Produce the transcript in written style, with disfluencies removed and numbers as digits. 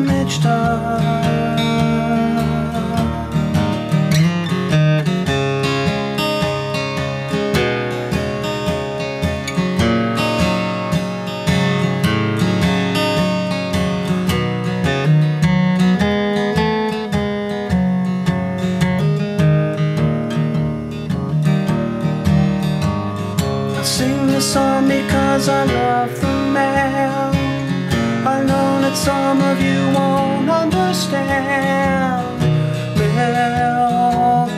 damage done. I sing this song because I love the mail. I know that some of you won't understand. Mail.